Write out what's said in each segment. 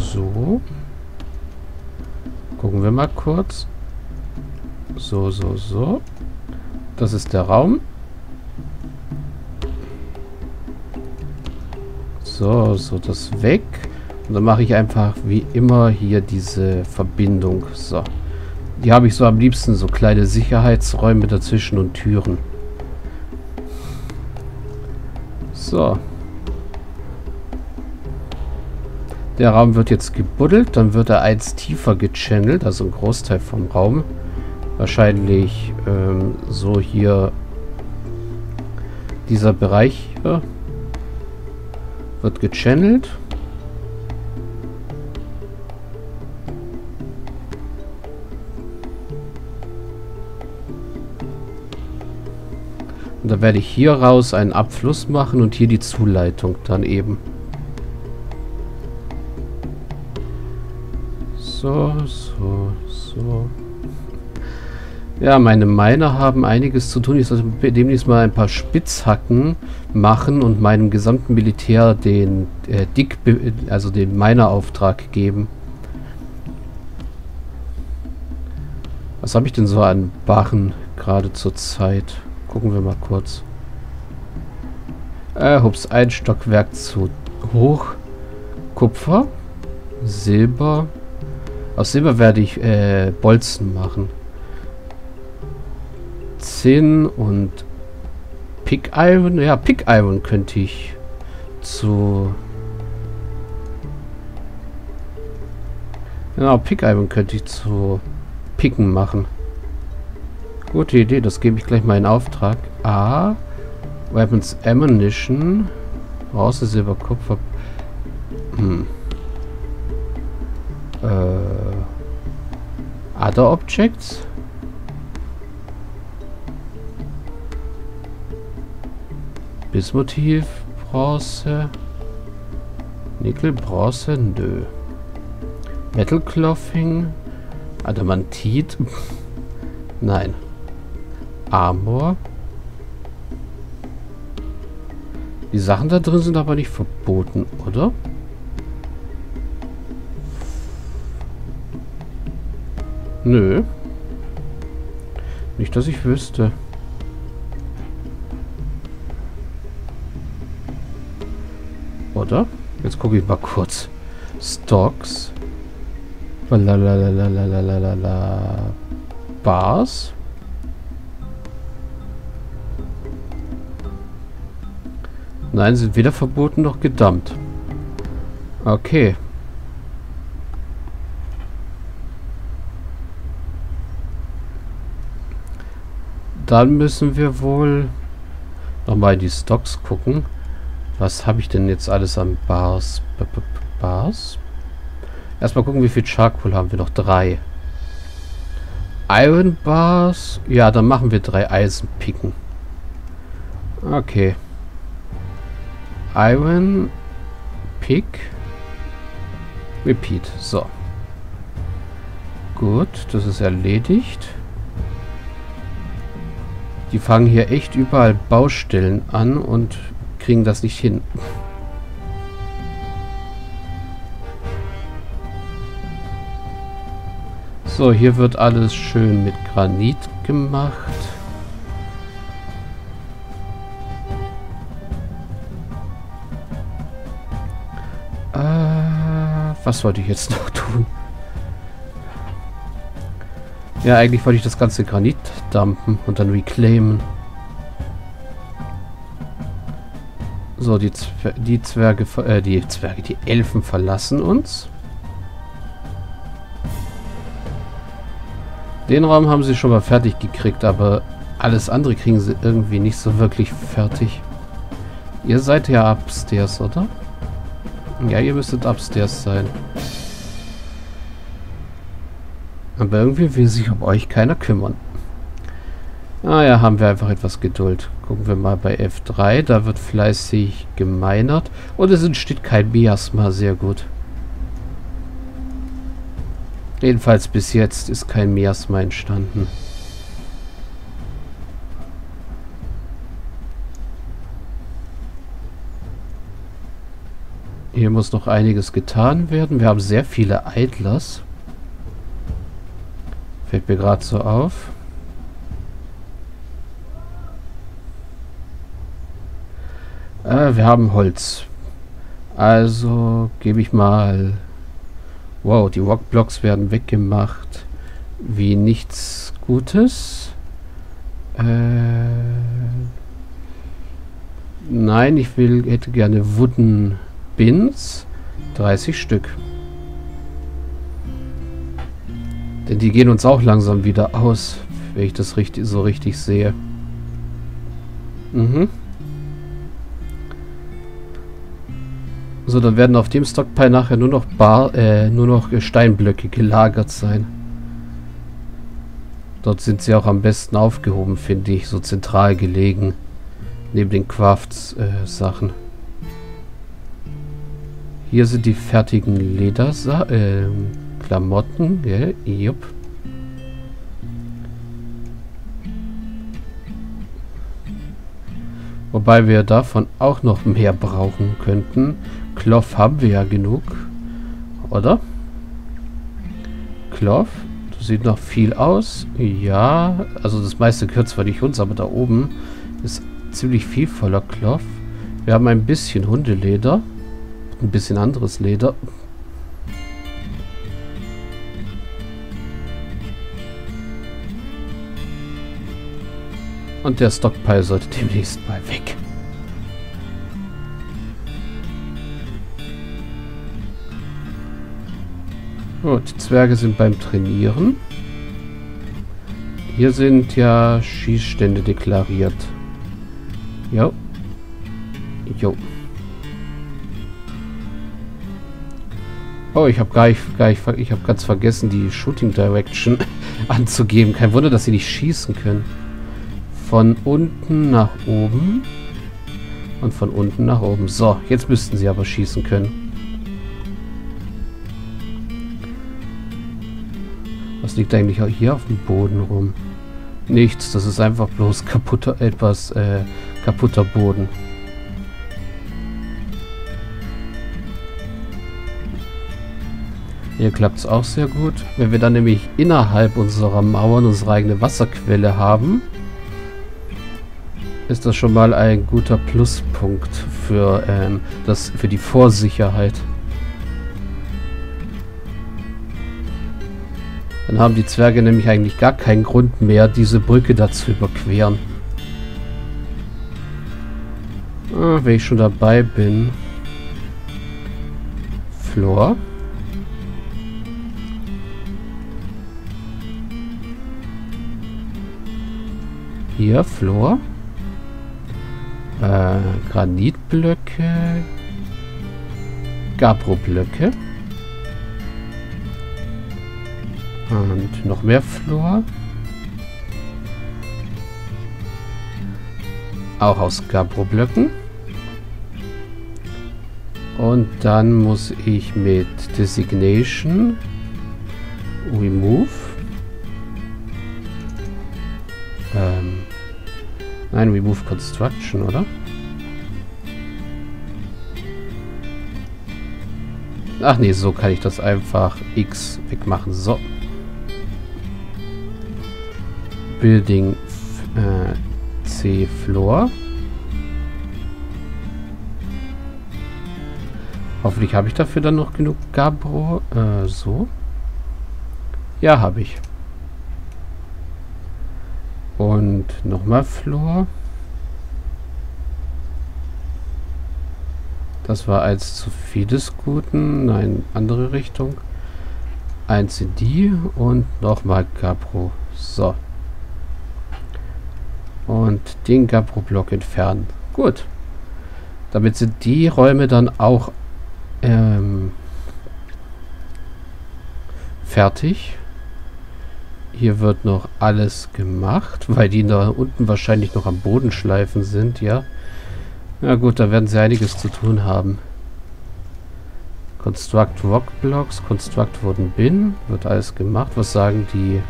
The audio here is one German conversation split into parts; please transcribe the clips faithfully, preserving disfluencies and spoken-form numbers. So. Gucken wir mal kurz. So, so, so. Das ist der Raum. So, so, das weg. Und dann mache ich einfach wie immer hier diese Verbindung. So. Die habe ich so am liebsten, so kleine Sicherheitsräume dazwischen und Türen. So. Der Raum wird jetzt gebuddelt, dann wird er eins tiefer gechannelt, also ein Großteil vom Raum. Wahrscheinlich ähm, so hier dieser Bereich hier wird gechannelt. Und dann werde ich hier raus einen Abfluss machen und hier die Zuleitung dann eben. So, so, so. Ja, meine Miner haben einiges zu tun. Ich sollte demnächst mal ein paar Spitzhacken machen und meinem gesamten Militär den äh, Dick, also den Minerauftrag geben. Was habe ich denn so an Barren gerade zur Zeit? Gucken wir mal kurz. Äh, hups, ein Stockwerk zu hoch. Kupfer, Silber. Aus Silber werde ich äh, Bolzen machen. Zinn und Pick Iron. Ja, Pick Iron könnte ich zu... Genau, Pick Iron könnte ich zu Picken machen. Gute Idee, das gebe ich gleich mal in Auftrag. Ah, Weapons Ammunition. Bronze, Silber, Kupfer. Hm. Äh, Other Objects. Bismuth, Bronze. Nickel, Bronze, nö. Metal Clothing. Adamantit. Nein. Armor. Die Sachen da drin sind aber nicht verboten, oder? Nö. Nicht, dass ich wüsste. Oder? Jetzt gucke ich mal kurz. Stocks. Lalalalalalala. Bars. Nein, sind weder verboten noch gedammt. Okay. Dann müssen wir wohl nochmal die Stocks gucken. Was habe ich denn jetzt alles an Bars? B -b -b Bars? Erstmal gucken, wie viel Charcoal haben wir noch? Drei. Iron Bars? Ja, dann machen wir drei Eisenpicken. Okay. Iron Pick. Repeat. So. Gut, das ist erledigt. Die fangen hier echt überall Baustellen an und kriegen das nicht hin. So, hier wird alles schön mit Granit gemacht. Äh, was wollte ich jetzt noch tun? Ja, eigentlich wollte ich das ganze Granit dumpen und dann reclaimen. So, die, Zwer die Zwerge, äh, die Zwerge, die Elfen verlassen uns. Den Raum haben sie schon mal fertig gekriegt, aber alles andere kriegen sie irgendwie nicht so wirklich fertig. Ihr seid ja upstairs, oder? Ja, ihr müsstet upstairs sein. Aber irgendwie will sich um euch keiner kümmern. Naja, haben wir einfach etwas Geduld. Gucken wir mal bei F drei. Da wird fleißig geminert. Und es entsteht kein Miasma. Sehr gut. Jedenfalls bis jetzt ist kein Miasma entstanden. Hier muss noch einiges getan werden. Wir haben sehr viele Idlers. Fällt mir gerade so auf. Äh, wir haben Holz. Also gebe ich mal... Wow, die Rockblocks werden weggemacht. Wie nichts Gutes. Äh... Nein, ich will, hätte gerne Wooden Bins. dreißig Stück. Denn die gehen uns auch langsam wieder aus, wenn ich das richtig, so richtig sehe. Mhm. So, dann werden auf dem Stockpile nachher nur noch, Bar, äh, nur noch Steinblöcke gelagert sein. Dort sind sie auch am besten aufgehoben, finde ich, so zentral gelegen. Neben den Crafts-Sachen. Äh, Hier sind die fertigen Ledersa äh, Klamotten. Gell? Jupp. Wobei wir davon auch noch mehr brauchen könnten. Cloth haben wir ja genug. Oder? Cloth. Das sieht noch viel aus. Ja. Also das meiste gehört zwar nicht uns, aber da oben ist ziemlich viel voller Cloth. Wir haben ein bisschen Hundeleder. Ein bisschen anderes Leder. Und der Stockpile sollte demnächst mal weg. Gut, die Zwerge sind beim Trainieren. Hier sind ja Schießstände deklariert. Jo. Jo. Oh, ich habe gar nicht, gar nicht, ich habe ganz vergessen, die Shooting Direction anzugeben. Kein Wunder, dass sie nicht schießen können. Von unten nach oben und von unten nach oben. So, jetzt müssten sie aber schießen können. Was liegt eigentlich auch hier auf dem Boden rum? Nichts, das ist einfach bloß kaputter, etwas äh, kaputter Boden. Hier klappt es auch sehr gut. Wenn wir dann nämlich innerhalb unserer Mauern unsere eigene Wasserquelle haben, ist das schon mal ein guter Pluspunkt für, ähm, das, für die Vorsicherheit. Dann haben die Zwerge nämlich eigentlich gar keinen Grund mehr, diese Brücke da zu überqueren. Ah, wenn ich schon dabei bin. Flor. Hier, Flor. Äh, Granitblöcke. Gabbro-Blöcke. Und noch mehr Flor. Auch aus Gabbro-Blöcken. Und dann muss ich mit Designation Remove. Ähm. Nein, Remove Construction, oder? Ach nee, so kann ich das einfach X wegmachen. So. Building äh, C Floor. Hoffentlich habe ich dafür dann noch genug Gabbro. Äh, so. Ja, habe ich. Und nochmal Flor. Das war eins zu viel des Guten. Nein, andere Richtung. Eins in die und nochmal Gabbro. So. Und den Gabbro-Block entfernen. Gut. Damit sind die Räume dann auch ähm, fertig. Hier wird noch alles gemacht, weil die da unten wahrscheinlich noch am Boden schleifen sind, ja. Na gut, da werden sie einiges zu tun haben. Construct Rock Blocks, Construct Wooden Bin, wird alles gemacht. Was sagen die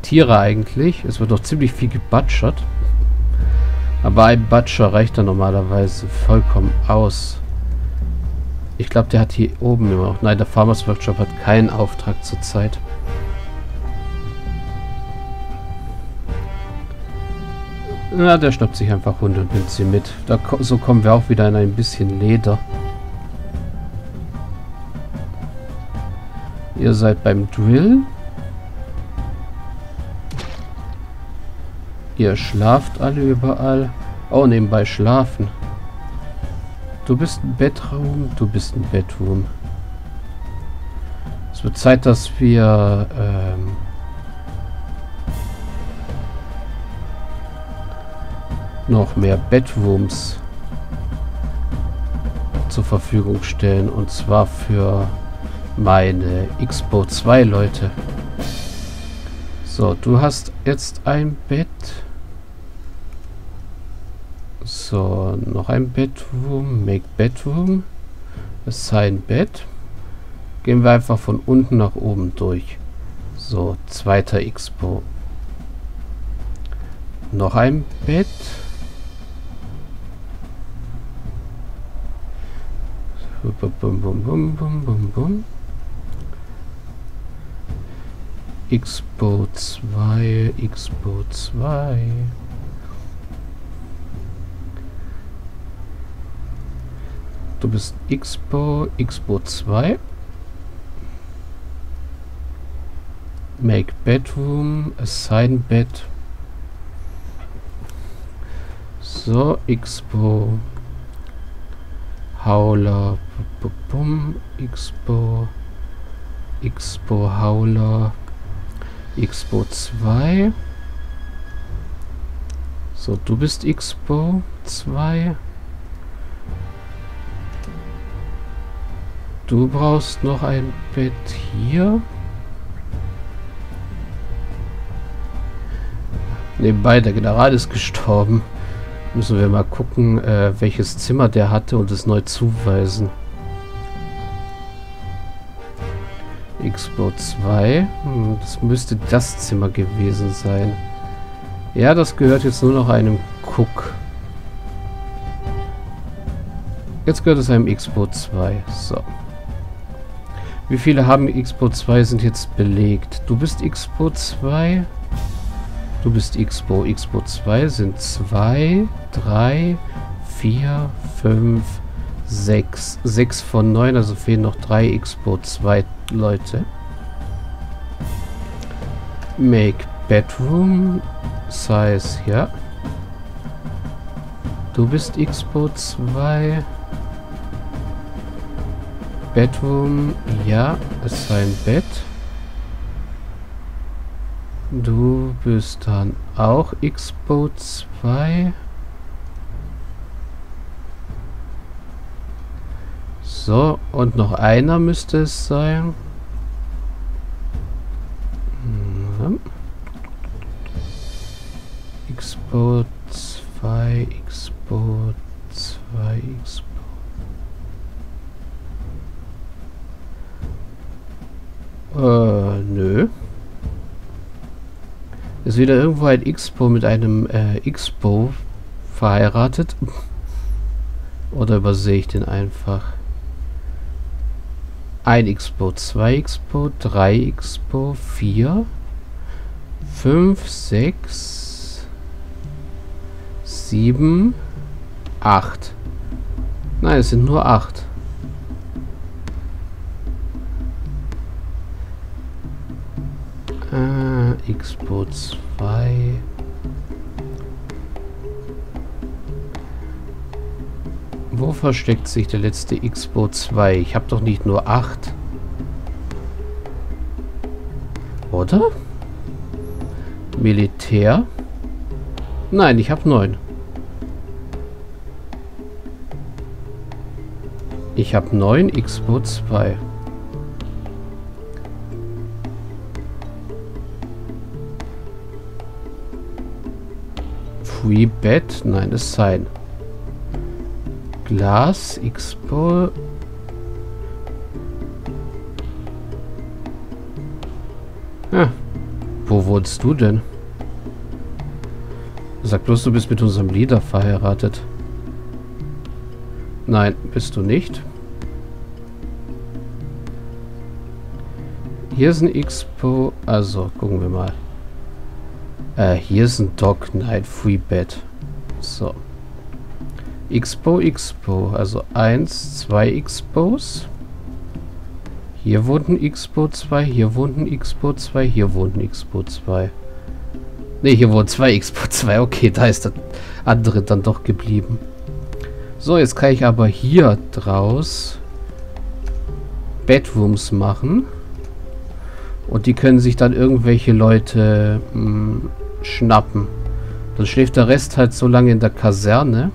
Tiere eigentlich? Es wird doch ziemlich viel gebatschert. Aber ein Batscher reicht da normalerweise vollkommen aus. Ich glaube, der hat hier oben immer auch. Nein, der Farmers Workshop hat keinen Auftrag zurzeit. Na, der schnappt sich einfach Hunde und nimmt sie mit. Da, so kommen wir auch wieder in ein bisschen Leder. Ihr seid beim Drill. Ihr schlaft alle überall. Oh, nebenbei schlafen. Du bist ein Bettraum, du bist ein Bettraum. Es wird Zeit, dass wir ähm, noch mehr Bettrooms zur Verfügung stellen. Und zwar für meine X-Bow zwei Leute. So, du hast jetzt ein Bett. So, noch ein Bedroom, make Bedroom, assign Bett. Gehen wir einfach von unten nach oben durch. So, zweiter Expo. Noch ein Bett. Bum, bum, bum, bum, bum, bum. Expo zwei, Expo zwei. Du bist Expo, Expo zwei. Make Bedroom, assign Bed. So, Expo. Hauler, bum, bum, Expo. Expo, Hauler. Expo zwei. So, du bist Expo zwei. Du brauchst noch ein Bett hier. Nebenbei, der General ist gestorben. Müssen wir mal gucken, äh, welches Zimmer der hatte und es neu zuweisen. Expo zwei. Das müsste das Zimmer gewesen sein. Ja, das gehört jetzt nur noch einem Cook. Jetzt gehört es einem Expo zwei. So. Wie viele haben Expo zwei sind jetzt belegt? Du bist Expo zwei. Du bist Expo. Expo zwei sind zwei, drei, vier, fünf, sechs. sechs von neun, also fehlen noch drei Expo zwei Leute. Make Bedroom Size, ja. Du bist Expo zwei. Bedroom, ja, es sei ein Bett. Du bist dann auch Expo zwei. So, und noch einer müsste es sein. Hm. Expo zwei, Expo zwei, Expo. Äh, nö. Ist wieder irgendwo ein Expo mit einem äh, Expo verheiratet. Oder übersehe ich den einfach? Ein Expo, zwei Expo, drei Expo, vier, fünf, sechs, sieben, acht. Nein, es sind nur acht. Ah, Expo zwei. Wo versteckt sich der letzte Expo zwei? Ich habe doch nicht nur acht. Oder? Militär? Nein, ich habe neun. Ich habe neun Expo zwei. Free Bed? Nein, es sein. Glas, Expo. Ah, wo wohnst du denn? Sag bloß, du bist mit unserem Leader verheiratet. Nein, bist du nicht. Hier ist ein Expo. Also, gucken wir mal. Äh, hier ist ein Dog Night Free Bed. So. Expo, Expo. Also eins, zwei Expos. Hier wohnt ein Expo zwei, hier wohnt ein Expo zwei, hier wohnt ein Expo zwei. Ne, hier wohnt zwei Expo zwei. Okay, da ist das andere dann doch geblieben. So, jetzt kann ich aber hier draus Bedrooms machen. Und die können sich dann irgendwelche Leute mh, schnappen. Dann schläft der Rest halt so lange in der Kaserne.